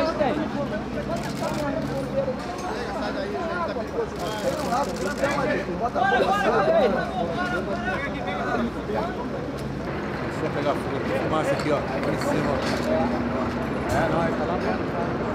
mais tem. Deixa eu pegar fogo. Fumaça aqui, ó. Aqui em cima. É nóis, tá lá perto.